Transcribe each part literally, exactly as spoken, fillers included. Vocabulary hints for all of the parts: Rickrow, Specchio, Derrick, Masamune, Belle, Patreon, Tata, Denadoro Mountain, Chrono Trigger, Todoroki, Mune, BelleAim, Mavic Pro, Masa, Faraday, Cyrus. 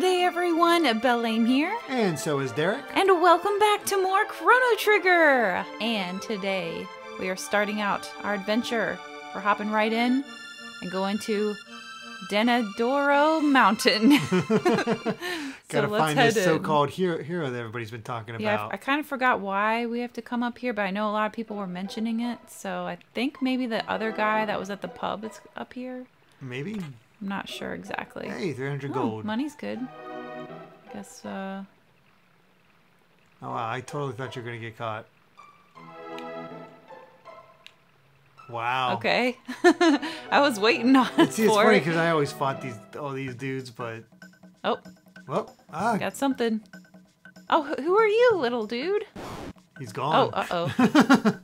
Good day, everyone. BelleAim here. And so is Derrick. And welcome back to more Chrono Trigger! And today, we are starting out our adventure. We're hopping right in and going to Denadoro Mountain. Gotta so find this so-called hero, hero that everybody's been talking about. Yeah, I, I kind of forgot why we have to come up here, but I know a lot of people were mentioning it, so I think maybe the other guy that was at the pub is up here. Maybe. I'm not sure exactly. Hey, three hundred oh, gold. Money's good. I guess, uh... oh, wow, I totally thought you were going to get caught. Wow. Okay. I was waiting on it. See, it's funny because I always fought these all these dudes, but... oh. Well, ah. Got something. Oh, who are you, little dude? He's gone. Oh, uh-oh.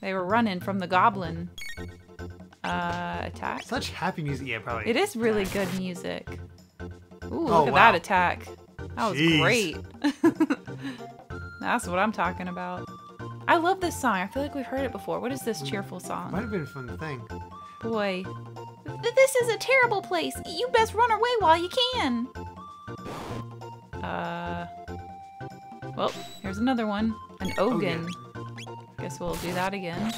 They were running from the goblin. Uh, attack. Such happy music. Yeah, probably. It is really good music. Ooh, oh, look at wow. that attack. That was Jeez. great. That's what I'm talking about. I love this song. I feel like we've heard it before. What is this cheerful song? Might have been from the thing. Boy. This is a terrible place. You best run away while you can. Uh. Well, here's another one. An Ogun. Ogun. Guess we'll do that again.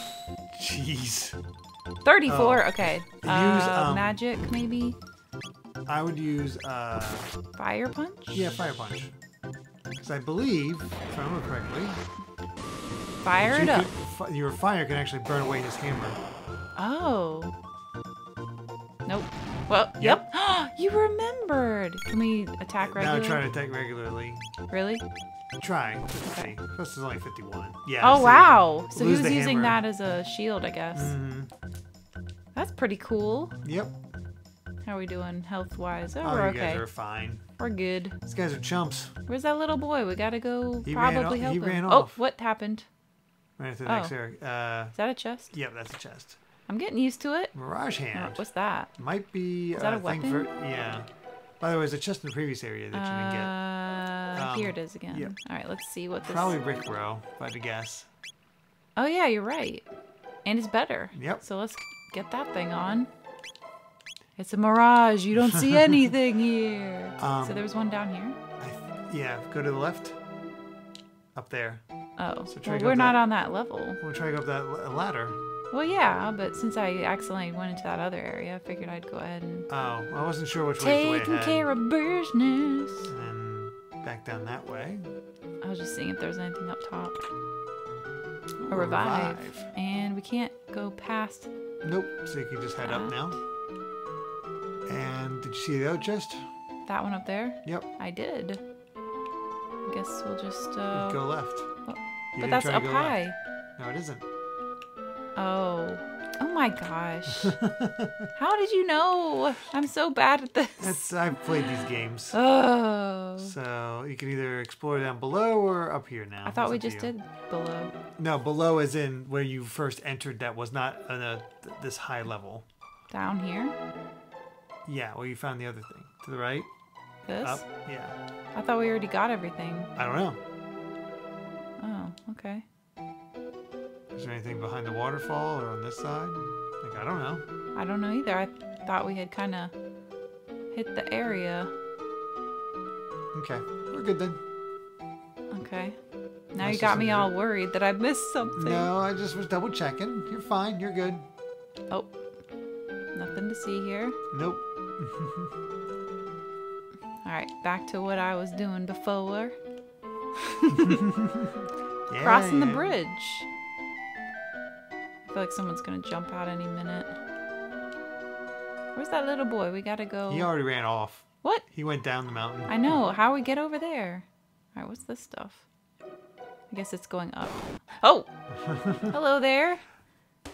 Jeez. thirty-four, oh. Okay. Use, uh, um, magic, maybe? I would use, uh... Fire Punch? Yeah, Fire Punch. Because I believe, if I remember correctly... Fire it up. Could, your fire can actually burn away his hammer. Oh. Nope. Well, yep. yep. You remembered! Can we attack regularly? No, try to attack regularly. Really? Trying. Okay. This is only fifty-one. Yeah. Oh, so wow. So he was using hammer. that as a shield, I guess. Mm-hmm. That's pretty cool. Yep. How are we doing health-wise? Oh, oh, we're okay. You guys are fine. We're good. These guys are chumps. Where's that little boy? We gotta go he probably help him. He ran off. Oh, what happened? Ran into the oh. next area. Uh, Is that a chest? Yep, that's a chest. I'm getting used to it. Mirage hand. Oh, what's that? Might be... Is that uh, a weapon? Thing for, yeah. By the way, there's a chest in the previous area that you didn't get. Uh, um, here it is again. Yep. All right, let's see what this... Probably brick row, if I had to guess. Oh, yeah, you're right. And it's better. Yep. So let's... get that thing on. It's a mirage. You don't see anything here. Um, so there's one down here. I th yeah, go to the left. Up there. Oh, so well, we're not that, on that level. We'll try to go up that ladder. Well, yeah, but since I accidentally went into that other area, I figured I'd go ahead and... oh, I wasn't sure which way to go. Taking care of business. And then back down that way. I was just seeing if there was anything up top. Ooh, a revive. revive. And we can't go past... nope, so you can just head uh, up now. And did you see the other chest? That one up there? Yep. I did. I guess we'll just... Uh... go left. Oh, but that's up high. Left. No, it isn't. Oh. Oh my gosh. How did you know? I'm so bad at this. That's, I've played these games. Oh. So you can either explore down below or up here now. I thought we just did below. No, below is in where you first entered. That was not on a, th this high level. Down here? Yeah, well, you found the other thing. To the right? This? Up? Yeah. I thought we already got everything. I don't know. Oh, okay. Is there anything behind the waterfall or on this side? Like, I don't know. I don't know either. I thought we had kind of hit the area. Okay. We're good then. Okay. Now That's you got me all good. worried that I missed something. No, I just was double checking. You're fine. You're good. Oh. Nothing to see here. Nope. All right. Back to what I was doing before. yeah, Crossing yeah. the bridge. I feel like someone's gonna jump out any minute. Where's that little boy? We gotta go. He already ran off. What? He went down the mountain. I know. How we get over there? All right, what's this stuff? I guess it's going up. Oh! Hello there.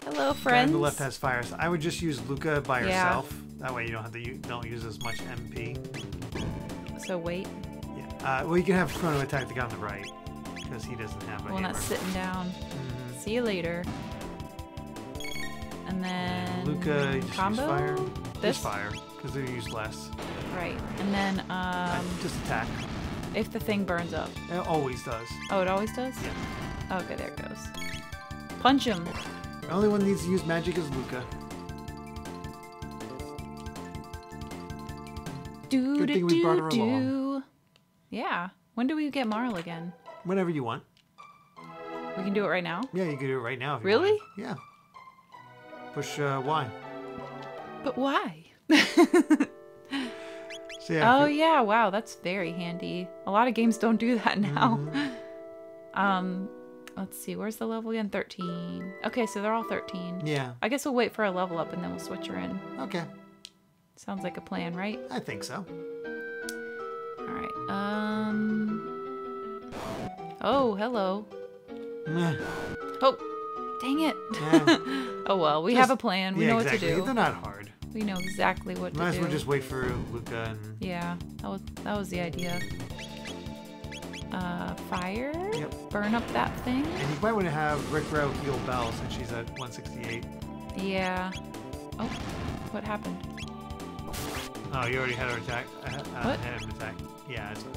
Hello, friends. The guy on the left has fire. So I would just use Luca by yeah. herself. That way you don't have to use, don't use as much M P. So wait. Yeah. Uh, well, you can have Chrono attack the guy on the right because he doesn't have a. Well, not sitting down. Mm-hmm. See you later. And then Luca, you just combo? use fire. This? Use fire, because they use less. Right, and then um. I just attack. If the thing burns up. It always does. Oh, it always does. Yeah. Okay, there it goes. Punch him. The only one that needs to use magic is Luca. do, good do, thing we brought her do. along. Yeah. When do we get Marl again? Whenever you want. We can do it right now? Yeah, you can do it right now. If you really? Want. Yeah. Push uh, Y. But why? So yeah, oh, yeah. Wow, that's very handy. A lot of games don't do that now. Mm-hmm. um, let's see. Where's the level again? thirteen. Okay, so they're all thirteen. Yeah. I guess we'll wait for a level up and then we'll switch her in. Okay. Sounds like a plan, right? I think so. All right. Um. Oh, hello. Oh, dang it. Yeah. Oh, well, we just, have a plan. We yeah, know exactly. what to do. They're not hard. We know exactly what Might to do. Might as well just wait for Luca and... Yeah, that was, that was the idea. Uh, fire? Yep. Burn up that thing? And you might want to have Rickrell heal Belle since she's at one sixty-eight. Yeah. Oh, what happened? Oh, you already had her attack. I had, what? I had him attack. Yeah, that's what...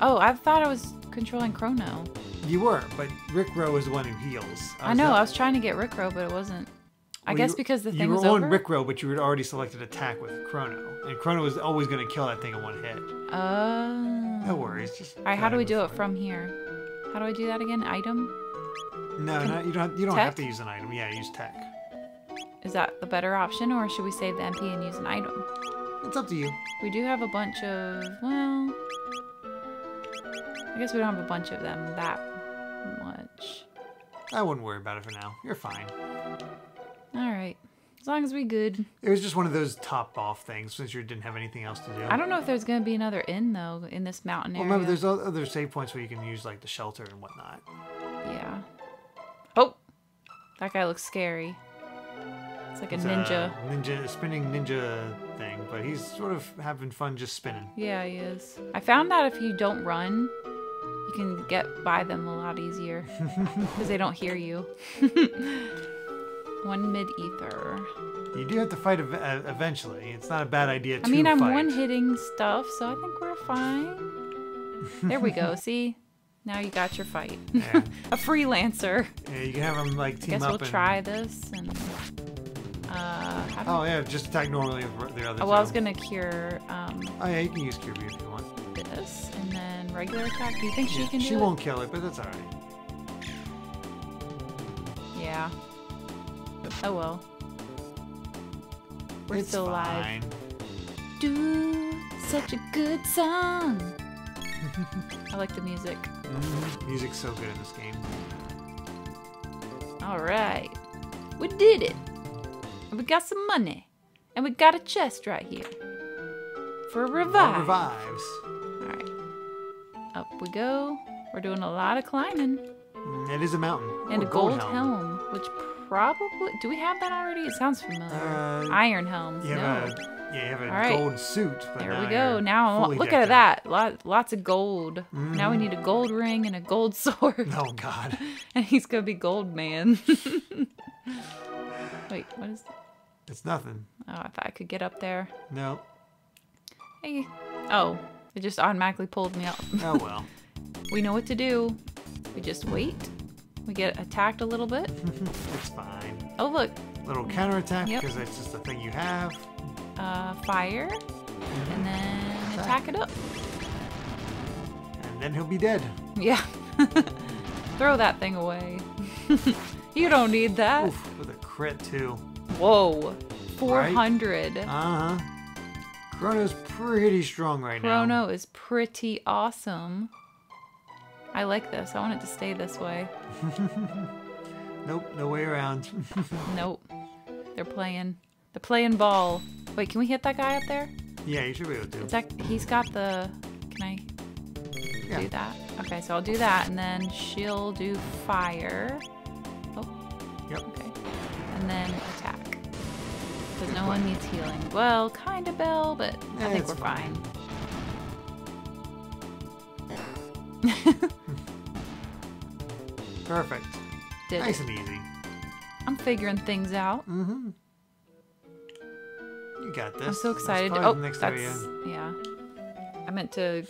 Oh, I thought I was controlling Chrono. You were, but Rickrow is the one who heals. I, I know, not... I was trying to get Rickrow, but it wasn't. I well, guess you, because the thing was over? You were on Rickrow, but you had already selected attack with Chrono. And Chrono was always going to kill that thing in one hit. Oh. Uh... No worries. Just All right, how do we do it from here? How do I do that again? Item? No, no you don't, you don't have to use an item. Yeah, use tech. Is that the better option, or should we save the M P and use an item? It's up to you. We do have a bunch of... Well... I guess we don't have a bunch of them that much. I wouldn't worry about it for now. You're fine. All right. As long as we good. It was just one of those top off things since you didn't have anything else to do. I don't know if there's going to be another inn, though, in this mountain area. Well, remember, there's other save points where you can use, like, the shelter and whatnot. Yeah. Oh! That guy looks scary. It's like a it's ninja. A ninja, spinning ninja thing, but he's sort of having fun just spinning. Yeah, he is. I found that if you don't run... You can get by them a lot easier because they don't hear you. One mid ether. You do have to fight ev eventually. It's not a bad idea to I mean, I'm fight. one hitting stuff, so I think we're fine. There we go. See, now you got your fight. Yeah. A freelancer. Yeah, you can have them like team I guess up. Guess we'll and... try this. And uh, oh yeah, just attack normally with the other. Oh, well, I was gonna cure. Um, oh yeah, you can use cure if you want. This and then. Regular attack? Do you think she can do it? She won't kill it, but that's alright. Yeah. Oh well. We're still alive. Dude, such a good song! I like the music. Mm, music's so good in this game. Alright. We did it! And we got some money. And we got a chest right here. For revive. For revives. Up we go. We're doing a lot of climbing. It is a mountain. Oh, and a gold, gold helm. helm, which probably... Do we have that already? It sounds familiar. Uh, Iron helm. You no. Have a, yeah, you have a right. gold suit. But there we go. Now, look at that. Lot, lots of gold. Mm. Now we need a gold ring and a gold sword. Oh, God. And he's going to be gold man. Wait, what is that? It's nothing. Oh, I thought I could get up there. No. Hey. Oh. It just automatically pulled me up. Oh, well. We know what to do. We just wait. We get attacked a little bit. It's fine. Oh, look. Little counterattack because yep. That's just the thing you have. Uh, fire. Mm-hmm. And then attack. attack it up. And then he'll be dead. Yeah. Throw that thing away. You don't need that. Oof, with a crit, too. Whoa. four hundred. Right? Uh-huh. Chrono's pretty strong right Chrono now. Chrono is pretty awesome. I like this. I want it to stay this way. Nope, no way around. Nope. They're playing. They're playing ball. Wait, can we hit that guy up there? Yeah, you should be able to. Is that, he's got the... Can I yeah. do that? Okay, so I'll do that, and then she'll do fire. Oh. Yep. Okay. And then attack. Because no one needs healing. Well, kind of Belle, but yeah, I think we're fine. fine. Perfect. Did nice it. and easy. I'm figuring things out. Mm-hmm. You got this. I'm so excited. Oh, the next that's... Area. Yeah. I meant to...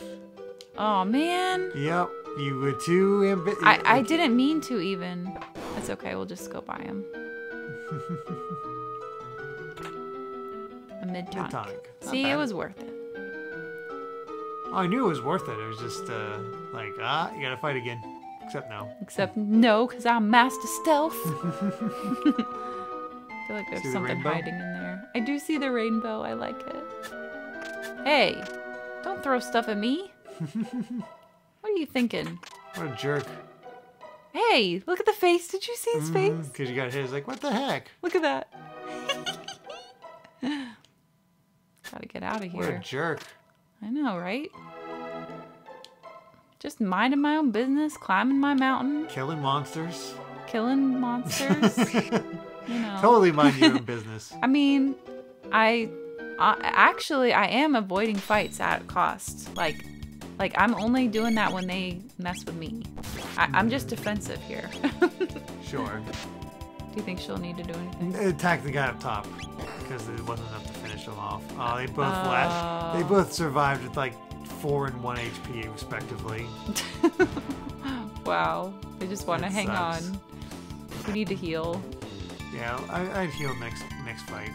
Oh, man. Yep. You were too ambitious. I, I didn't mean to even. That's okay. We'll just go by him. A mid-tonic. Mid-tonic. See, bad. It was worth it. Oh, I knew it was worth it. It was just uh, like, ah, you gotta fight again. Except no. Except no, because I'm master stealth. I feel like there's see something the hiding in there. I do see the rainbow. I like it. Hey, don't throw stuff at me. What are you thinking? What a jerk. Hey, look at the face. Did you see his mm, face? Because you got his like, what the heck? Look at that. Gotta get out of here. What a jerk. I know, right? Just minding my own business, climbing my mountain. Killing monsters. Killing monsters. You know. Totally mind your own business. I mean, I, I actually, I am avoiding fights at cost. Like, like I'm only doing that when they mess with me. I, I'm just defensive here. Sure. Do you think she'll need to do anything? Attack the guy up top, because it wasn't enough to finish them off. Oh, they both uh... lashed. They both survived with like four and one H P respectively. Wow, they just want to hang sucks. on. We need to heal. Yeah, I, I'd heal next next fight.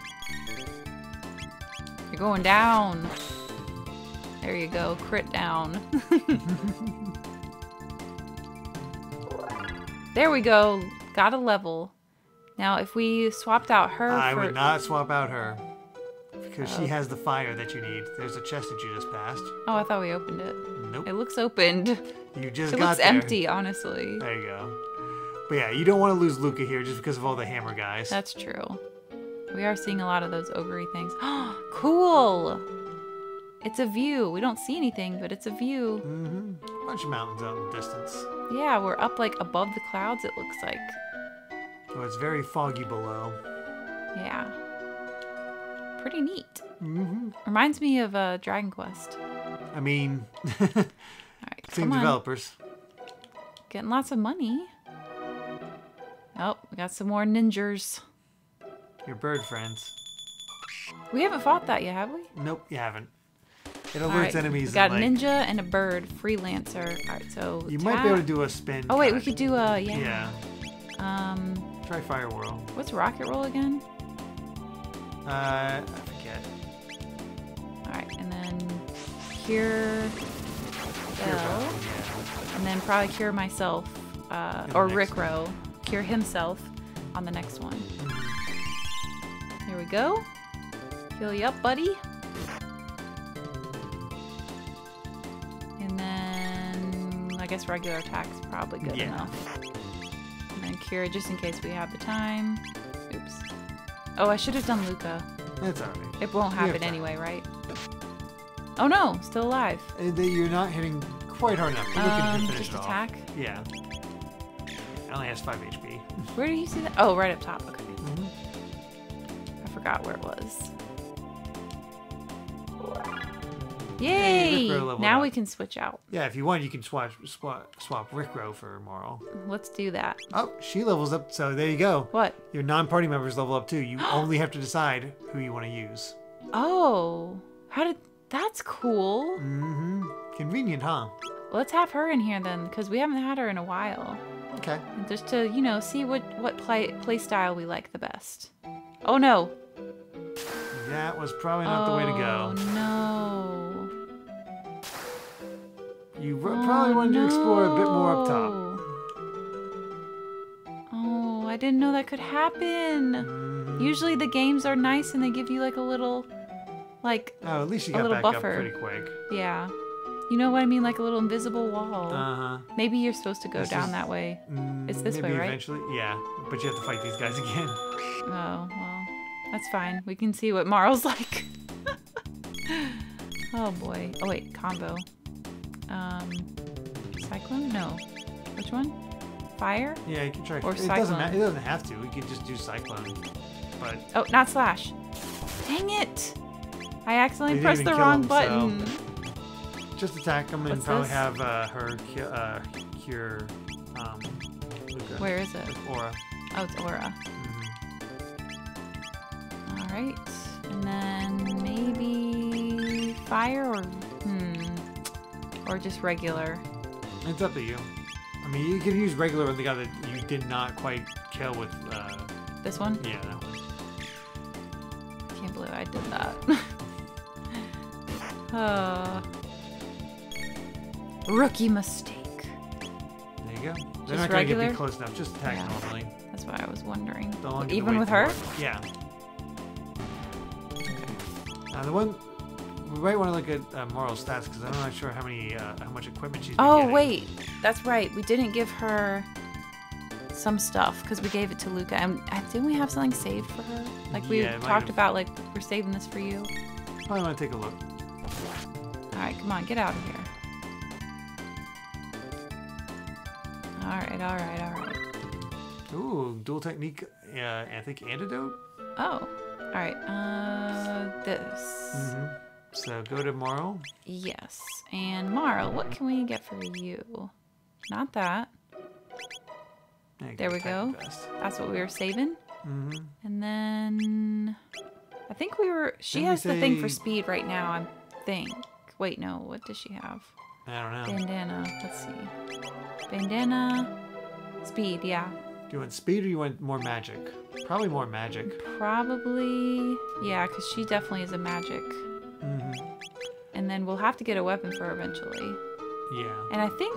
You're going down. There you go, crit down. There we go. Got a level. Now, if we swapped out her, I for... would not swap out her because oh. she has the fire that you need. There's a chest that you just passed. Oh, I thought we opened it. Nope. It looks opened. You just it got looks there. empty, honestly. There you go. But yeah, you don't want to lose Luca here just because of all the hammer guys. That's true. We are seeing a lot of those ogre-y things. Cool. It's a view. We don't see anything, but it's a view. Mm-hmm. A bunch of mountains out in the distance. Yeah, we're up like above the clouds. It looks like. Oh, it's very foggy below. Yeah. Pretty neat. Mm-hmm. Reminds me of uh, Dragon Quest. I mean, all right, same developers. Getting lots of money. Oh, we got some more ninjas. Your bird friends. We haven't fought that yet, have we? Nope, you haven't. It alerts right, enemies. We got a like... ninja and a bird freelancer. All right, so you might be able to do a spin. Oh wait, we could do a yeah. Yeah. Um. Try Fire Whirl. What's Rocket Roll again? Uh, I forget. Alright, and then Cure Bell. And then probably Cure myself, uh, or Rickrow. Cure himself on the next one. Here we go. Heal you up, buddy. And then I guess regular attack's probably good yeah. enough. Cure just in case we have the time. Oops. Oh, I should have done Luca. That's alright. It won't happen anyway, right? Oh no, still alive. Uh, you're not hitting quite hard enough. Um, just attack? Off. Yeah. It only has five H P. Where do you see that? Oh, right up top. Okay. Mm-hmm. I forgot where it was. Yay! Hey, now up. we can switch out. Yeah, if you want, you can swap swap, swap Rickrow for Marl. Let's do that. Oh, she levels up, so there you go. What? Your non-party members level up too. You only have to decide who you want to use. Oh, how did? That's cool. Mm-hmm. Convenient, huh? Let's have her in here then, because we haven't had her in a while. Okay. Just to you know, see what what play play style we like the best. Oh no. That was probably not oh, the way to go. Oh no. You probably oh, wanted no. to explore a bit more up top. Oh, I didn't know that could happen. Mm. Usually the games are nice and they give you like a little, like oh, at least you a got little back buffer. Up pretty quick. Yeah, you know what I mean, like a little invisible wall. Uh huh. Maybe you're supposed to go this down is, that way. Mm, it's this maybe way, right? Eventually, yeah. But you have to fight these guys again. Oh well, that's fine. We can see what Marl's like. Oh boy. Oh wait, combo. Um, cyclone? No. Which one? Fire? Yeah, you can try. Or it cyclone. Doesn't matter. It doesn't have to. We could just do cyclone. But oh, not slash. Dang it! I accidentally pressed the wrong him, button. So. Just attack him and probably this? have uh, her cure. Uh, cure um, Luca. Where is it? With aura. Oh, it's aura. Mm-hmm. All right, and then maybe fire or. Or just regular. It's up to you. I mean, you can use regular with the guy that you did not quite kill with. Uh, this one? Yeah, that one. I can't believe I did that. uh, Rookie mistake. There you go. They're just not going to get me close enough. Just attack yeah. normally. That's why I was wondering. Even with her? More. Yeah. Okay. Now the one... We might want to look at uh, Moral's stats, because I'm not sure how many, uh, how much equipment she's Oh, getting. Wait. That's right. We didn't give her some stuff, because we gave it to Luca. And didn't we have something saved for her? Like, we yeah, talked about, like, we're saving this for you. Probably want to take a look. All right, come on. Get out of here. All right, all right, all right. Ooh, dual technique, uh, I think, antidote? Oh. All right. Uh, this. Mm-hmm. So go to Marl. Yes. And Marl, what can we get for you? Not that. There we go. Best. That's what we were saving. Mm-hmm. And then I think we were she Didn't has we say... the thing for speed right now, I think. Wait, no, what does she have? I don't know. Bandana. Let's see. Bandana. Speed, yeah. Do you want speed or you want more magic? Probably more magic. Probably yeah, because she definitely is a magic. Mm-hmm. And then we'll have to get a weapon for her eventually. Yeah. And I think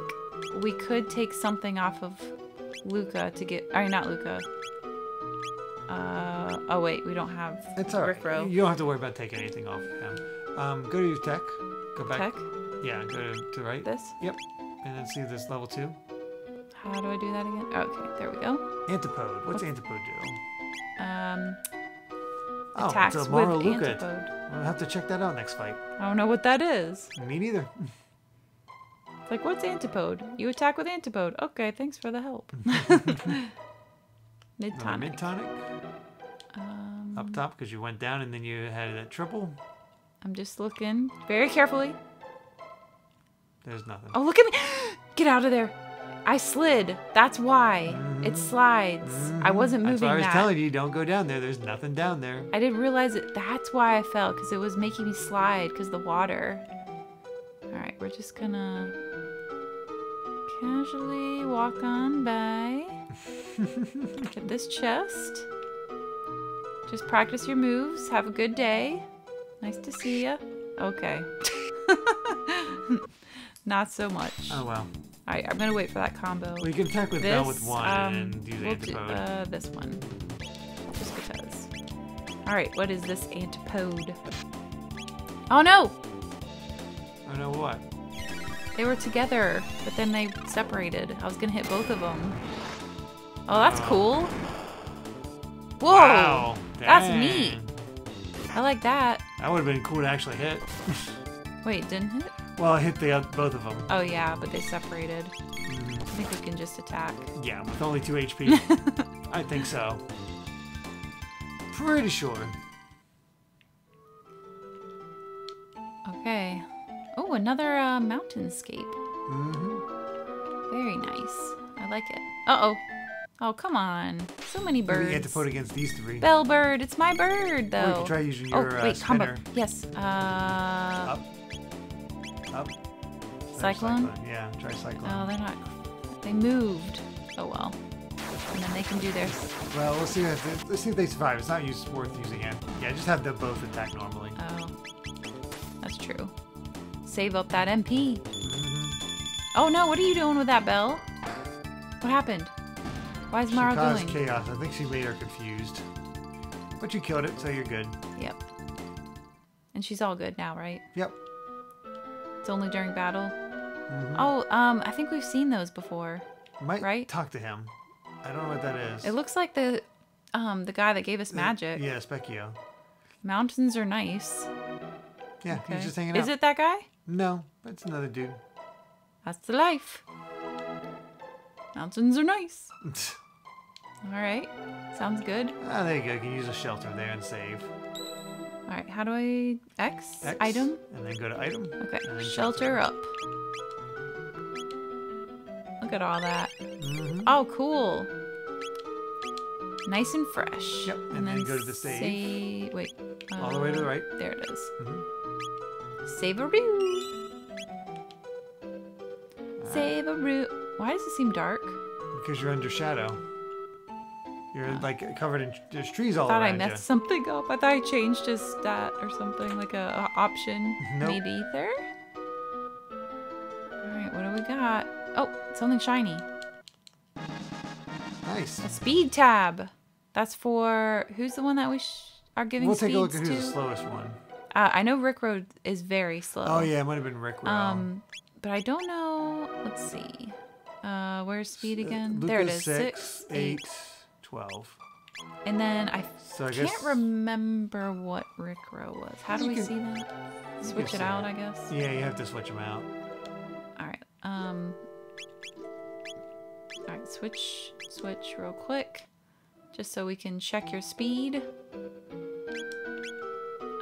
we could take something off of Luca to get... Or not Luca. Uh, oh, wait. We don't have It's all right. Rickrow. You don't have to worry about taking anything off him. Um, go to your tech. Go back. Tech? Yeah, go to, to right. This? Yep. And then see this level two. How do I do that again? Okay, there we go. Antipode. What's okay. Antipode do? Um... Oh, attacks it's a with antipode. We'll have to check that out next fight. I don't know what that is. Me neither. It's like, what's antipode? You attack with antipode. Okay, thanks for the help. Mid-tonic. Mid-tonic. Um, Up top, because you went down and then you had that triple. I'm just looking very carefully. There's nothing. Oh, look at me. Get out of there. I slid. That's why. Mm-hmm. It slides. Mm-hmm. I wasn't moving that. That's why I was that. telling you, don't go down there. There's nothing down there. I didn't realize it. That's why I fell, because it was making me slide, because the water. All right, we're just going to casually walk on by. Look at this chest. Just practice your moves. Have a good day. Nice to see you. Okay. Not so much. Oh, wow. Alright, I'm gonna wait for that combo. Well, you can attack with this, Belle with one um, and do the we'll antipode. Do, uh, this one. Just because. Alright, what is this antipode? Oh no! Oh no, what? They were together, but then they separated. I was gonna hit both of them. Oh, that's oh. cool. Whoa! Wow, that's neat! I like that. That would have been cool to actually hit. Wait, didn't hit? Well, I hit the, uh, both of them. Oh, yeah, but they separated. Mm-hmm. I think we can just attack. Yeah, with only two H P. I think so. Pretty sure. Okay. Oh, another uh, mountainscape. Mm-hmm. Very nice. I like it. Uh-oh. Oh, come on. So many birds. We get to put against these three. Belle bird. It's my bird, though. Or you can try using your spinner. Oh, wait, uh, combo. Yes. Uh... Up. Up. Cyclone? Cyclone? Yeah, try Cyclone. Oh, they're not... They moved. Oh, well. And then they can do their... Well, we'll see if they, let's see if they survive. It's not use, worth using it. Yeah, just have them both attack normally. Oh. That's true. Save up that M P. Mm-hmm. Oh, no, what are you doing with that, Belle? What happened? Why is Mara doing? She caused chaos. I think she made her confused. But you killed it, so you're good. Yep. And she's all good now, right? Yep. It's only during battle. Mm-hmm. Oh, um, I think we've seen those before. Might right? Talk to him. I don't know what that is. It looks like the, um, the guy that gave us magic. Uh, yeah, Specchio. Mountains are nice. Yeah, okay. He's just hanging out. Is it that guy? No, it's another dude. That's the life. Mountains are nice. All right, sounds good. Ah, there you go. You can use a shelter there and save. All right, how do I X, X item? And then go to item. Okay, shelter, shelter up. Look at all that. Mm-hmm. Oh, cool. Nice and fresh. Yep, and, and then, then go to the save. save. Wait. Uh, all the way to the right. There it is. Mm-hmm. Save-a-roo. Save-a-roo. Why does it seem dark? Because you're under shadow. You're oh. like covered in there's trees all around you. I thought I messed you. something up. I thought I changed his stat or something, like a, a option. Nope. Maybe there. All right, what got? Oh, something shiny. Nice. A speed tab. That's for... Who's the one that we sh are giving speeds to? We'll take a look at who's the slowest one. Uh, I know Rick Road is very slow. Oh, yeah. It might have been Rick Road. Um, but I don't know... Let's see. Uh, where's speed again? Uh, there it is. six, eight, twelve. And then I, so I can't guess... remember what Rick Row was. How do you we can... see that? Switch it out, that. I guess? Yeah, you have to switch them out. Alright. Um, Alright, switch. Switch real quick. Just so we can check your speed.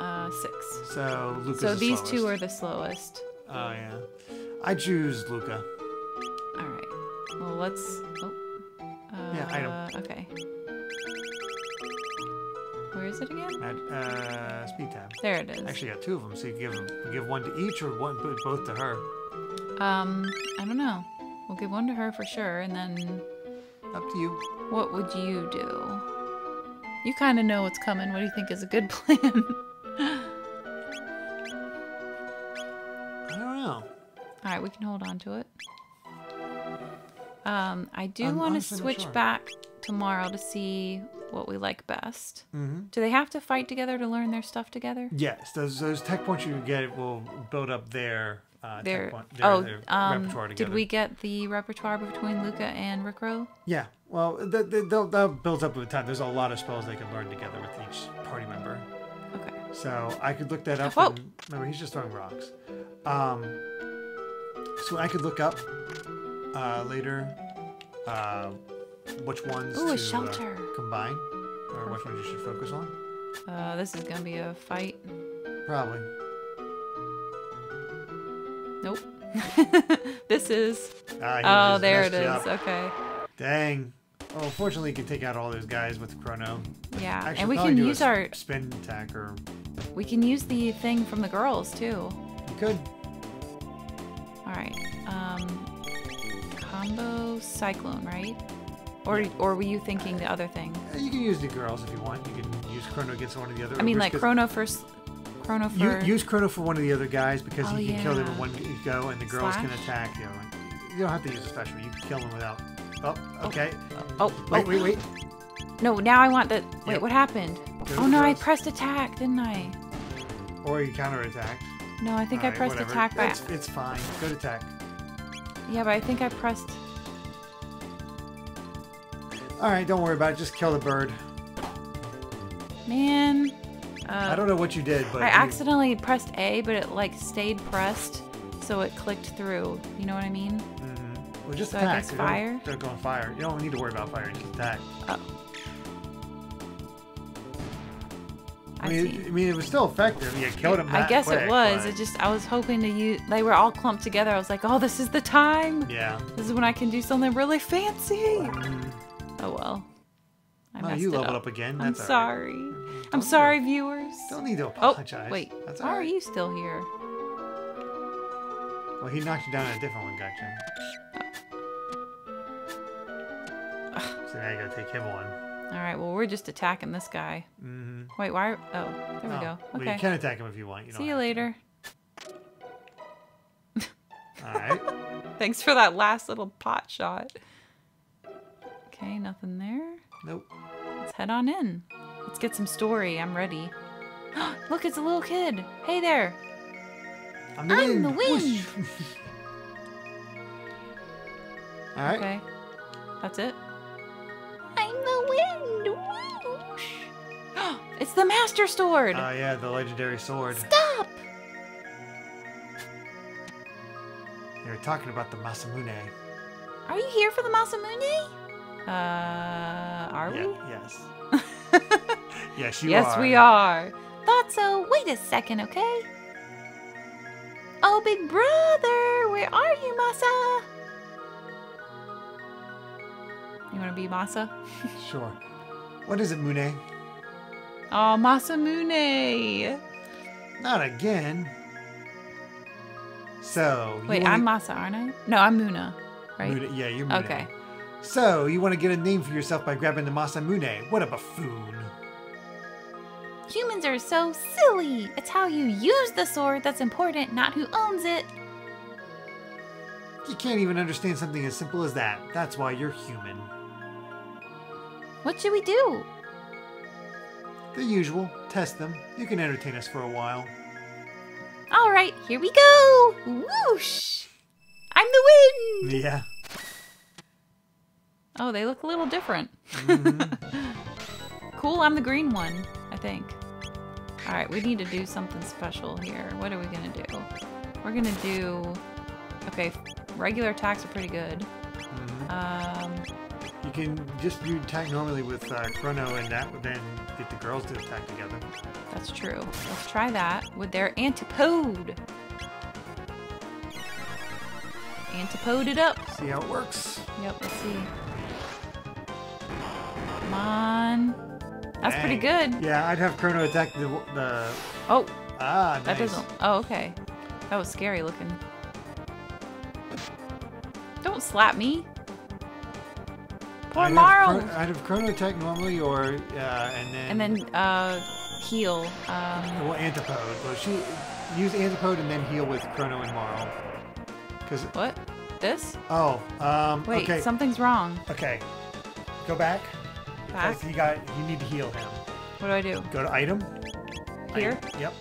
Uh, six. So, Luca's So these the two are the slowest. Oh, yeah. I choose Luca. Alright. Well, let's... Oh. Uh, yeah, item. Okay. Where is it again? At, uh, speed tab. There it is. Actually, got two of them, so you can give them, give one to each, or one both to her. Um, I don't know. We'll give one to her for sure, and then. Up to you. What would you do? You kind of know what's coming. What do you think is a good plan? I don't know. All right, we can hold on to it. Um, I do want to switch sure. back tomorrow to see what we like best. Mm-hmm. Do they have to fight together to learn their stuff together? Yes, those those tech points you get will build up their uh, their, tech point, their, oh, their um, repertoire together. Did we get the repertoire between Luca and Rickrow? Yeah, well, they, they, they'll, they'll build up with time. There's a lot of spells they can learn together with each party member. Okay. So I could look that up. Oh. And, remember, he's just throwing rocks. Um, so I could look up uh, later. Uh, Which ones Ooh, to uh, combine, or which ones you should focus on? Uh, this is gonna be a fight. Probably. Nope. This is. Ah, oh, there it is. Up. Okay. Dang. Oh, fortunately, you can take out all those guys with Chrono. Yeah, Actually, and we can use our spin attack or. We can use the thing from the girls too. You could. All right. Um, combo cyclone, right? Or, or were you thinking the other thing? You can use the girls if you want. You can use Chrono against one of the other. I mean, like Chrono first. Chrono for. Use Chrono for one of the other guys because oh, you can yeah. kill them in one go, and the girls Slash. can attack. You know, you don't have to use a special. You can kill them without. Oh, okay. Oh, oh wait, oh. wait, wait. No, now I want the. Wait, yep. what happened? Go oh no, girls. I pressed attack, didn't I? Or you counterattacked. No, I think All I right, pressed whatever. attack back. It's, it's fine. Good attack. Yeah, but I think I pressed. Alright, don't worry about it. Just kill the bird. Man. Uh, I don't know what you did, but... I you... accidentally pressed A, but it, like, stayed pressed, so it clicked through. You know what I mean? Mm-hmm. Well, just so attack. Don't, fire. Don't go on fire. You don't need to worry about fire. Just attack. Oh. I, I mean, see. It, I mean, it was still effective. You killed him I guess quick, it was. But... It just, I was hoping to use... They were all clumped together. I was like, oh, this is the time. Yeah. This is when I can do something really fancy. Mm. Oh well, I messed oh, you it leveled up. up again. That's I'm sorry. Right. I'm sorry, know. viewers. Don't need to apologize. Oh, wait, That's why right. are you still here? Well, he knocked you down in a different one, gotcha. Oh. So now you gotta take him on. All right. Well, we're just attacking this guy. Mm-hmm. Wait, why? Are, oh, there we oh. go. Okay. Well, you can attack him if you want. You don't See you later. All right. Thanks for that last little pot shot. Okay, nothing there. Nope. Let's head on in. Let's get some story. I'm ready. Look, it's a little kid. Hey there. I'm the I'm wind. The wind. All right. Okay. That's it. I'm the wind. Whoosh. It's the master sword. Oh uh, yeah, the legendary sword. Stop. They were talking about the Masamune. Are you here for the Masamune? Uh, are yeah, we? Yes. yes, you yes, are. Yes, we are. Thought so. Wait a second, okay? Oh, big brother, where are you, Masa? You want to be Masa? Sure. What is it, Mune? Oh, Masamune. Not again. So. Wait, wanna... I'm Masa, aren't I? No, I'm Muna, right? Mune, yeah, you're Mune. Okay. So, you want to get a name for yourself by grabbing the Masamune. What a buffoon. Humans are so silly. It's how you use the sword that's important, not who owns it. You can't even understand something as simple as that. That's why you're human. What should we do? The usual. Test them. You can entertain us for a while. All right, here we go! Whoosh! I'm the wind! Yeah. Oh, they look a little different. Mm-hmm. Cool, I'm the green one, I think. All right, we need to do something special here. What are we gonna do? We're gonna do... Okay, regular attacks are pretty good. Mm-hmm. Um, you can just do attack normally with uh, Chrono, and that would then get the girls to attack together. That's true. Let's try that with their antipode. Antipode it up. See how it works. Yep, let's see. Come on. That's Dang. pretty good. Yeah, I'd have Chrono attack the... the... Oh. Ah, nice. That doesn't... Oh, okay. That was scary looking. Don't slap me. Poor I'd Marl. Have I'd have Chrono attack normally, or uh, and then and then uh, heal. Um, well, antipode. Well, she use antipode and then heal with Chrono and Marl. Cause what? This? Oh. Um, Wait. Okay. Something's wrong. Okay. Go back. Back. You got. You need to heal him. What do I do? Go to item. Here. Item. Yep.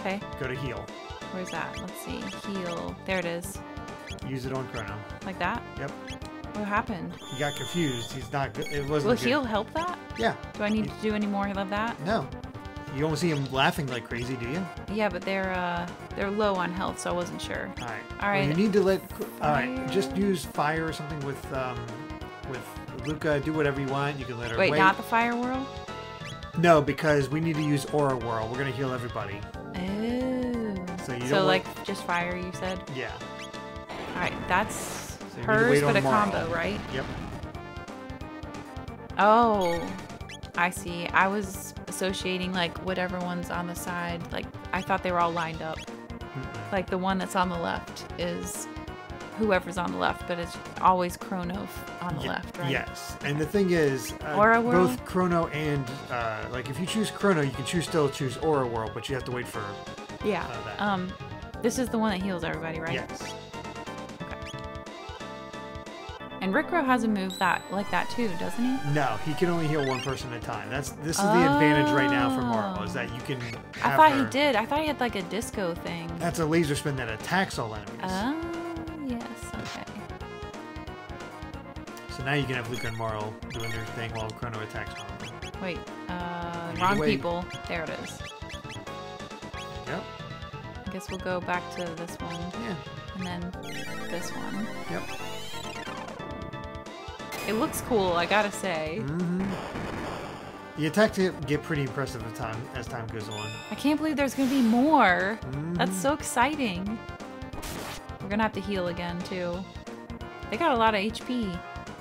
Okay. Go to heal. Where's that? Let's see. Heal. There it is. Use it on Chrono. Like that? Yep. What happened? He got confused. He's not good. It wasn't Will good. Heal help that? Yeah. Do I need you... to do any more of that? No. You don't see him laughing like crazy, do you? Yeah, but they're uh, they're low on health, so I wasn't sure. All right. All right. Well, you need to let... All right. Just use fire or something with um, with Luca. Do whatever you want. You can let her wait. Wait, not the fire whirl? No, because we need to use aura whirl. We're going to heal everybody. Oh. So, you so like want... just fire, you said? Yeah. All right, that's so hers, but a Marl. combo, right? Yep. Oh, I see. I was associating, like, whatever one's on the side. Like, I thought they were all lined up. Mm-mm. Like, the one that's on the left is whoever's on the left, but it's always Chrono on the yeah, left, right? Yes, and the thing is, uh, Aura Whirl? Both Chrono and, uh, like, if you choose Chrono, you can choose still choose Aura Whirl, but you have to wait for Yeah, uh, that. Um, this is the one that heals everybody, right? Yes. And Rickrow has a move that like that too, doesn't he? No, he can only heal one person at a time. That's this is oh. the advantage right now for Marl, is that you can. Have I thought her... he did. I thought he had like a disco thing. That's a laser spin that attacks all enemies. Oh, yes. Okay. So now you can have Luca and Marl doing their thing while Chrono attacks Marl. Wait, uh, wrong wait. people. There it is. Yep. I guess we'll go back to this one. Yeah. And then this one. Yep. It looks cool, I gotta say. Mm-hmm. The attacks get pretty impressive as time, as time goes on. I can't believe there's gonna be more. Mm-hmm. That's so exciting. We're gonna have to heal again, too. They got a lot of H P.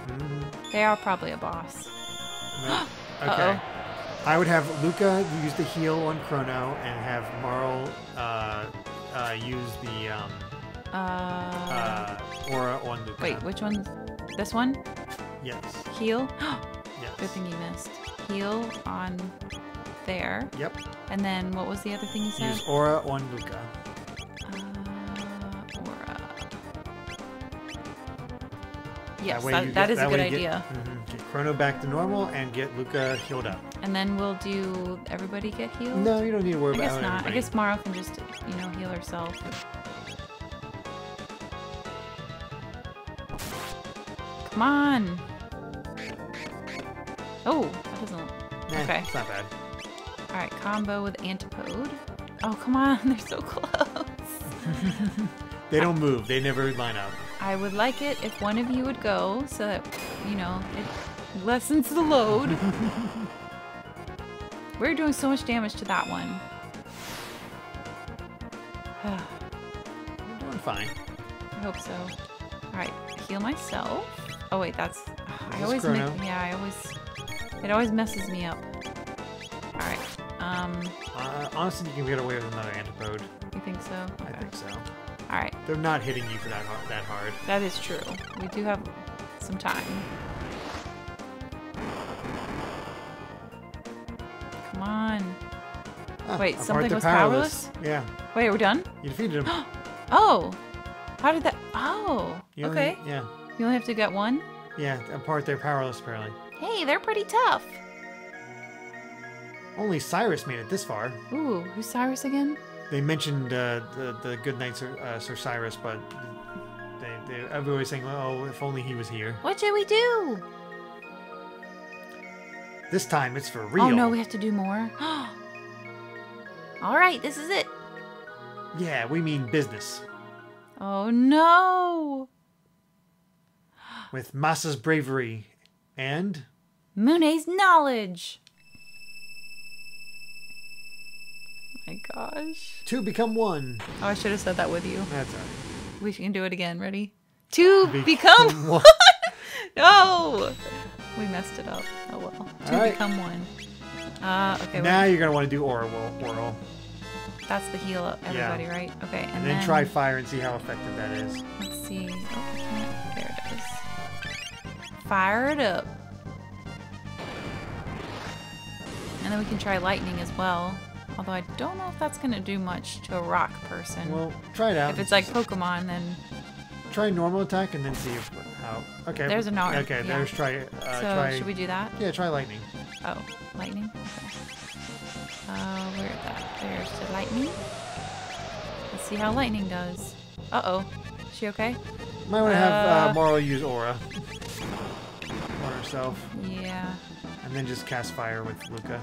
Mm-hmm. They are probably a boss. No. Okay. Uh-oh. I would have Luca use the heal on Chrono and have Marl uh, uh, use the um, uh... Uh, aura on Luca. Wait, which one? This one? Yes. Heal? Yes. Good thing you missed. Heal on there. Yep. And then what was the other thing you said? Use aura on Luca. Uh, aura. Yes, that, that, get, that is that a good get, idea. Mm-hmm, get Chrono back to normal and get Luca healed up. And then we'll do everybody get healed? No, you don't need to worry I about guess not. Everybody. I guess Marl can just, you know, heal herself. Come on! Oh, that doesn't... Eh, okay. It's not bad. Alright, combo with Antipode. Oh, come on! They're so close! They don't move. They never line up. I would like it if one of you would go so that, you know, it lessens the load. We're doing so much damage to that one. We're doing fine. I hope so. Alright, heal myself. Oh wait, that's I always make, yeah, I always it always messes me up. All right. Um. Uh, honestly, you can get away with another antipode. You think so? Okay. I think so. All right. They're not hitting you for that hard, that hard. That is true. We do have some time. Come on. Ah, wait, something was powerless. powerless. Yeah. Wait, we're done? You defeated him. Oh, how did that? Oh, you only, okay. Yeah. You only have to get one? Yeah, apart they're powerless apparently. Hey, they're pretty tough. Only Cyrus made it this far. Ooh, who's Cyrus again? They mentioned uh, the, the good knight Sir, uh, Sir Cyrus, but they, they, everybody's saying, oh, if only he was here. What should we do? This time it's for real. Oh no, we have to do more? All right, this is it. Yeah, we mean business. Oh no! With Masa's bravery and... Mune's knowledge! My gosh. Two become one. Oh, I should have said that with you. That's all right. We can do it again. Ready? Two Be become one. No! We messed it up. Oh well. Two right. become one. Uh, okay. Now wait. You're going to want to do Oral. Oral. That's the heal up everybody, yeah. right? Okay. And, and then, then try fire and see how effective that is. Let's see. Oh, there it is. Fire it up. And then we can try lightning as well. Although I don't know if that's going to do much to a rock person. Well, try it out. If it's like Pokemon, then... Try normal attack and then see if, how... Okay. There's a normal. Okay, yeah. there's try... Uh, so, try, should we do that? Yeah, try lightning. Oh, lightning? Okay. Uh, where is that? There's the lightning. Let's see how lightning does. Uh-oh. Is she okay? Might want to uh, have uh, Marl use Aura. On herself. Yeah. And then just cast Fire with Luca.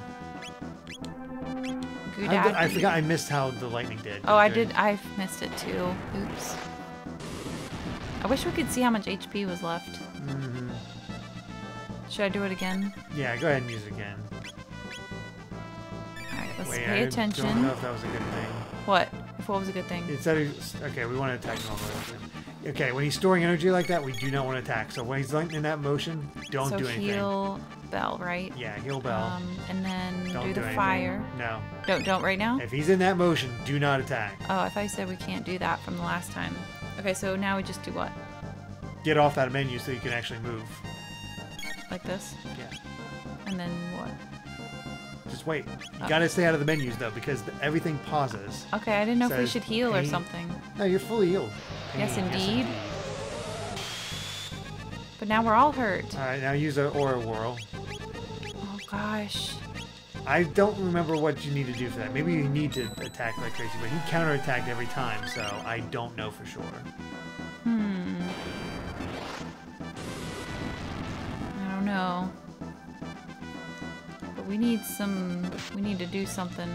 I, I forgot I missed how the lightning did. Oh, I did. I missed it too. Oops. I wish we could see how much H P was left. Mm-hmm. Should I do it again? Yeah, go ahead and use it again. Alright, let's Wait, pay I attention. I don't know if that was a good thing. What? If what was a good thing? It said, okay, we want to attack normally. Okay, when he's storing energy like that, we do not want to attack. So when he's like in that motion, don't so do anything. So heal Bell, right? Yeah, heal Bell. Um, and then do, do the anything. fire. No. Don't don't right now? If he's in that motion, do not attack. Oh, I thought you said we can't do that from the last time. Okay, so now we just do what? Get off that menu so you can actually move. Like this? Yeah. And then what? Just wait. You oh. gotta stay out of the menus though, because the, everything pauses. Okay, I didn't know Says, if we should heal pain. or something. No, you're fully healed. Pain. Yes, indeed. Yes, indeed. But now we're all hurt. All right, now use an Aura Whirl. Oh gosh. I don't remember what you need to do for that. Maybe you need to attack like crazy, but he counterattacked every time, so I don't know for sure. Hmm. I don't know. We need some. We need to do something.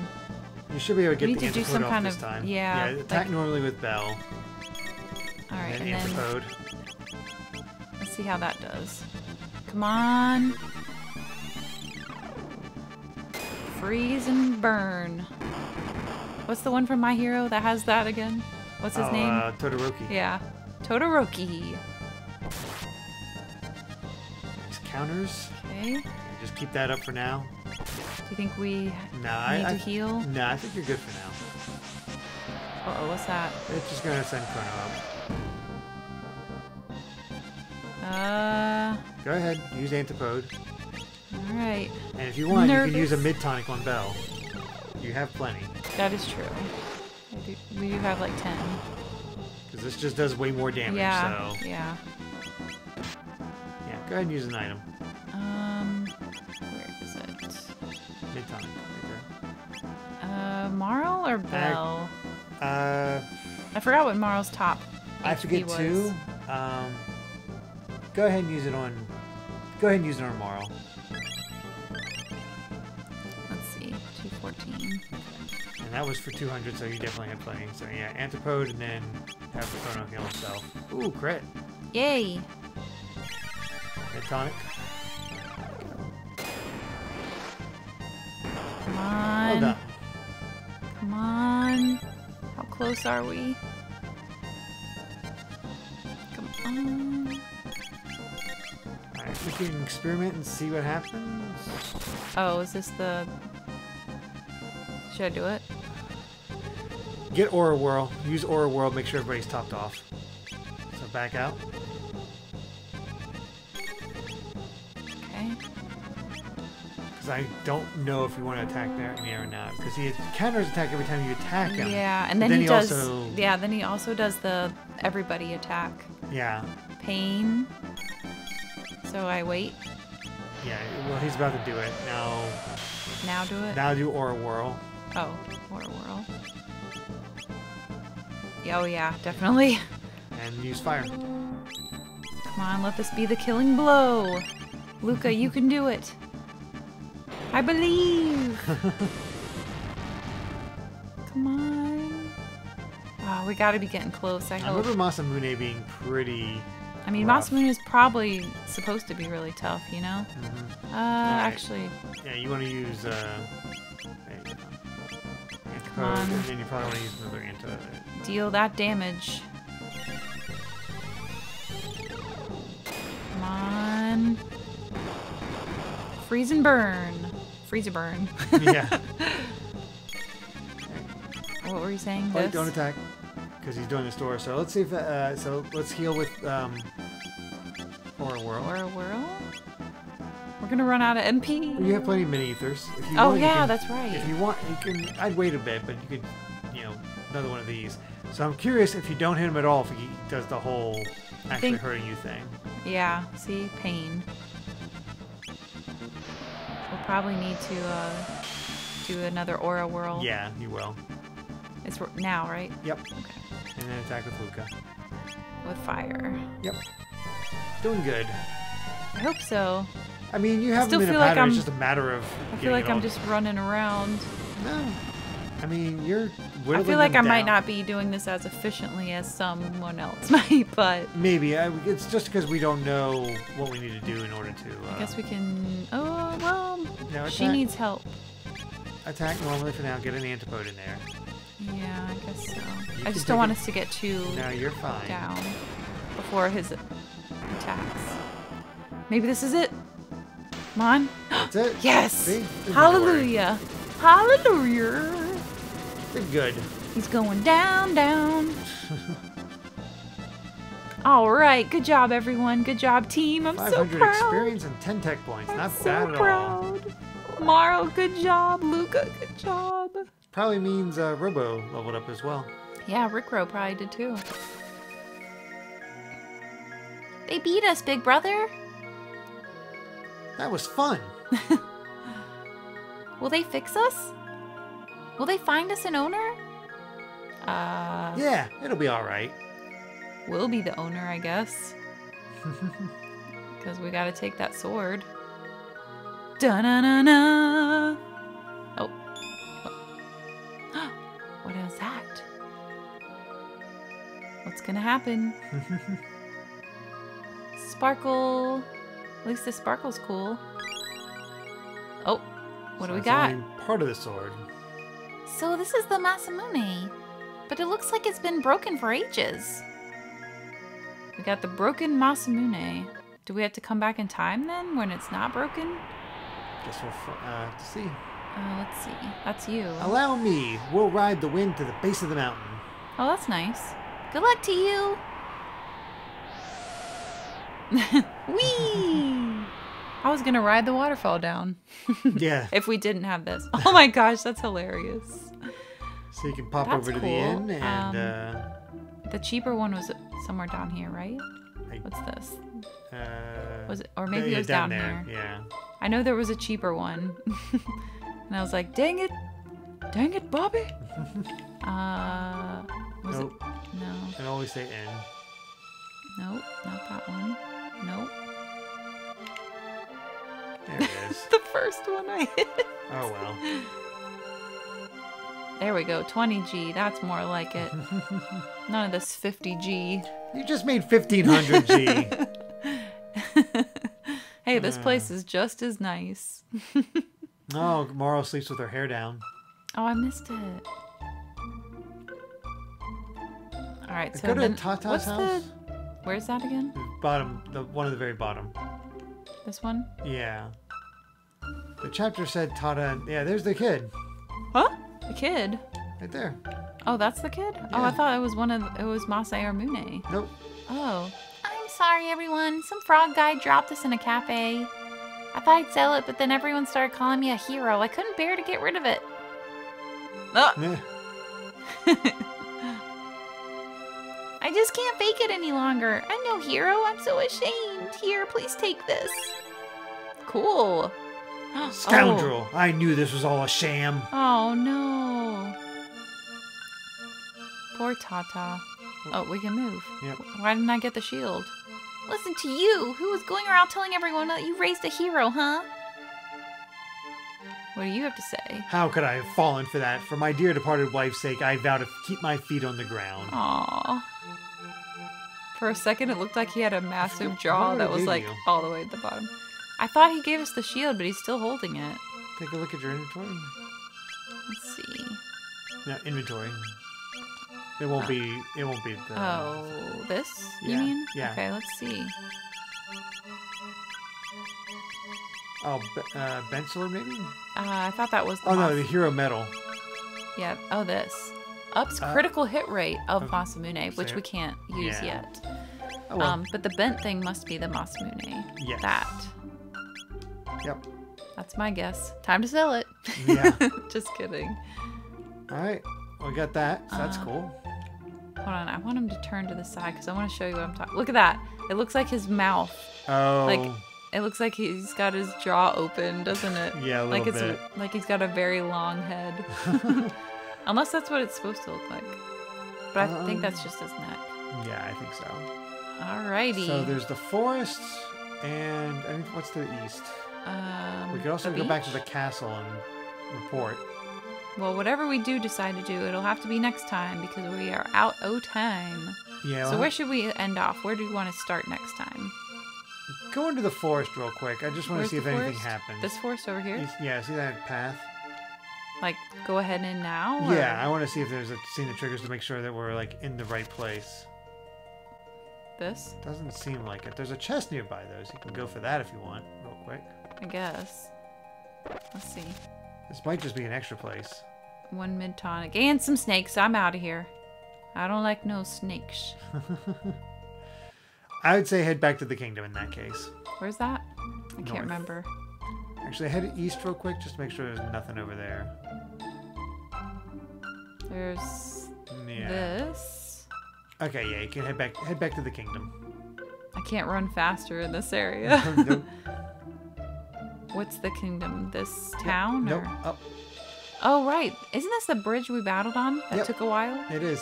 You should be able to get we the Antipodes off kind of, this time. Yeah. yeah attack like, normally with Bell. All right. And, then and then, let's see how that does. Come on. Freeze and burn. What's the one from My Hero that has that again? What's his oh, name? Uh, Todoroki. Yeah. Todoroki. These counters. Okay. Just keep that up for now. Do you think we no, need I, to heal? No, nah, I think you're good for now. Uh-oh, what's that? It's just going to send Chrono up. Uh... Go ahead, use Antipode. Alright. And if you want, Nervous. you can use a mid-tonic on Bell. You have plenty. That is true. I do, we do have like ten. Because this just does way more damage, yeah, so... Yeah, yeah. Go ahead and use an item. Um... Where is it? Mid-tonic. Right there. Uh, Marl or Bell? Uh, uh... I forgot what Marl's top H P I forget was. too. Um... Go ahead and use it on... Go ahead and use it on Marl. Let's see. two fourteen. And that was for two hundred, so you definitely had plenty. So yeah, Antipode and then have the Chrono heal himself. Ooh, crit! Yay! Mid-tonic. Come on. Well Come on. How close are we? Come on. Alright, we can experiment and see what happens. Oh, is this the... Should I do it? Get Aura Whirl. Use Aura Whirl. Make sure everybody's topped off. So back out. I don't know if you want to attack there or not, because he counters attack every time you attack him. Yeah, and then, and then he, he does. Also... Yeah, then he also does the everybody attack. Yeah. Pain. So I wait. Yeah, well, he's about to do it. Now... Now do it? Now do Aura Whirl. Oh, Aura Whirl. Oh yeah, definitely. And use fire. Come on, let this be the killing blow! Luca, you can do it! I believe! Come on. Oh, we gotta be getting close, I, I hope. I remember Masamune being pretty... I mean, Masamune is probably supposed to be really tough, you know? Mm-hmm. Uh, right. Actually... Yeah, you want to use, uh... Come on. And then you probably want to use another antidote. Deal that damage. Come on. Freeze and burn. Freeze and burn. Yeah. What were you saying? Oh, don't attack. Because he's doing the store, so let's see if uh, so let's heal with um, Aura Whirl. Aura Whirl. We're gonna run out of M P. You have plenty of mini ethers. If you oh want, yeah, you can, that's right. If you want, you can. I'd wait a bit, but you could, you know, another one of these. So I'm curious if you don't hit him at all, if he does the whole actually think, hurting you thing. Yeah. See, pain. We'll probably need to uh, do another Aura Whirl. Yeah, you will. It's now, right? Yep. Okay. And then attack with Luca. With fire. Yep. Doing good. I hope so. I mean, you haven't been a pattern, like it's just a matter of I feel like I'm all... just running around. No. I mean, you're I feel like I down. might not be doing this as efficiently as someone else might, but... Maybe. I, it's just because we don't know what we need to do in order to... Uh... I guess we can... Oh, well, now she needs help. Attack normally for now. Get an antipode in there. Yeah, I guess so. You I just don't want it. us to get too no, you're fine. down before his attacks. Maybe this is it. Come on. That's it. Yes! Hallelujah! Hallelujah! Did good. He's going down, down. Alright, good job everyone. Good job team. I'm so proud. five hundred experience and ten tech points. I'm Not so bad at proud. all. Mauro, good job. Luca, good job. Probably means uh, Robo leveled up as well. Yeah, Rickrow probably did too. They beat us, big brother. That was fun. Will they fix us? Will they find us an owner? Uh, yeah, it'll be all right. We'll be the owner, I guess. Because we gotta take that sword. Da-na-na-na! Oh. What is that? What's gonna happen? Sparkle. At least the sparkle's cool. Oh, what so do we got? Part of the sword. So this is the Masamune, but it looks like it's been broken for ages. We got the broken Masamune. Do we have to come back in time then, when it's not broken? Guess we'll uh, have to see. Uh, let's see. That's you. Allow me. We'll ride the wind to the base of the mountain. Oh, that's nice. Good luck to you. Whee! I was gonna ride the waterfall down. Yeah. If we didn't have this. Oh my gosh, that's hilarious. So you can pop that's over to cool. the inn and... Um, uh, the cheaper one was somewhere down here, right? I, What's this? Uh, was it, or maybe yeah, it was down, down there. there. Yeah. I know there was a cheaper one. And I was like, dang it, dang it, Bobby. uh, was nope. it? No. I can always say N. Nope, not that one. Nope. There it is. The first one I hit. Oh well. There we go, twenty G. That's more like it. None of this fifty G. You just made fifteen hundred G. Hey, this uh. place is just as nice. Oh, Mauro sleeps with her hair down. Oh, I missed it. All right, so go to Tata's house. The, where's that again? Bottom, the one at the very bottom. This one? Yeah. The chapter said Tata. Yeah, there's the kid. Huh? The kid? Right there. Oh, that's the kid? Yeah. Oh, I thought it was one of it was Masa or Mune. Nope. Oh. I'm sorry, everyone. Some frog guy dropped this in a cafe. I thought I'd sell it, but then everyone started calling me a hero. I couldn't bear to get rid of it. Oh. Yeah. I just can't fake it any longer. I'm no hero. I'm so ashamed. Here, please take this. Cool. Scoundrel! Oh. I knew this was all a sham. Oh, no. Poor Tata. Oh, we can move. Yep. Why didn't I get the shield? Listen to you! Who was going around telling everyone that you raised a hero, huh? What do you have to say? How could I have fallen for that? For my dear departed wife's sake, I vow to keep my feet on the ground. Aww. For a second, it looked like he had a massive jaw that was, like, you? all the way at the bottom. I thought he gave us the shield, but he's still holding it. Take a look at your inventory. Let's see. Now, inventory. It won't oh. be, it won't be the... Oh, this, you yeah. mean? Yeah. Okay, let's see. Oh, uh, bench sword, maybe? Uh, I thought that was the... Oh, no, the hero medal. Yeah, oh, this. Ups uh, critical hit rate of okay. Masamune, which we can't use yeah. yet. Oh, well. Um, but the bent thing must be the Masamune. Yes. That. Yep. That's my guess. Time to sell it. Yeah. Just kidding. All right. Well, we got that. So that's um, cool. Hold on. I want him to turn to the side because I want to show you what I'm talking. Look at that. It looks like his mouth. Oh. Like it looks like he's got his jaw open, doesn't it? Yeah, a little like it's, bit. Like he's got a very long head. Unless that's what it's supposed to look like. But um, I think that's just his neck. Yeah, I think so. Alrighty. So there's the forest and I mean, what's to the east? Um, we could also go back to the castle and report. Well, whatever we do decide to do, it'll have to be next time because we are out o' time. Yeah. So where should we end off? Where do we want to start next time? Go into the forest real quick. I just want to see if anything happens. This forest over here? Yeah, see that path? Like, go ahead in now? Or? Yeah, I want to see if there's a scene of triggers to make sure that we're, like, in the right place. This? Doesn't seem like it. There's a chest nearby, though, so you can go for that if you want real quick. I guess. Let's see. This might just be an extra place. One mid tonic and some snakes. I'm out of here. I don't like no snakes. I would say head back to the kingdom in that case. Where's that? I North. can't remember. Actually, head east real quick just to make sure there's nothing over there. There's yeah. this. Okay, yeah, you can head back. Head back to the kingdom. I can't run faster in this area. Nope. What's the kingdom? This town? Yep. Nope. Up. Oh, right. Isn't this the bridge we battled on? That yep. took a while? It is.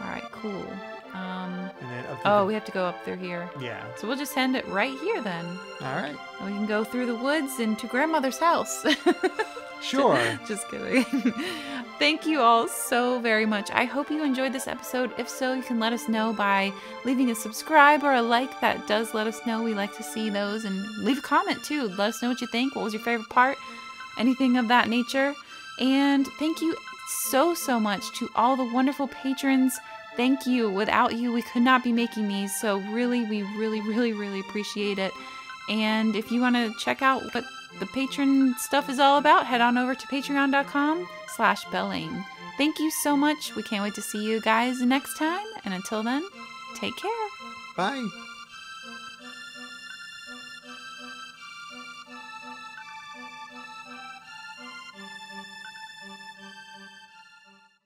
All right, cool. Um, and then up oh, the... we have to go up through here. Yeah. So we'll just end it right here then. All right. And we can go through the woods and to grandmother's house. Sure. Just kidding. Thank you all so very much. I hope you enjoyed this episode. If so, you can let us know by leaving a subscribe or a like. That does let us know. We like to see those. And leave a comment, too. Let us know what you think. What was your favorite part? Anything of that nature. And thank you so, so much to all the wonderful patrons. Thank you. Without you, we could not be making these. So really, we really, really, really appreciate it. And if you want to check out what the patron stuff is all about, head on over to patreon dot com slash BelleAim. Thank you so much. We can't wait to see you guys next time. And until then, take care. Bye.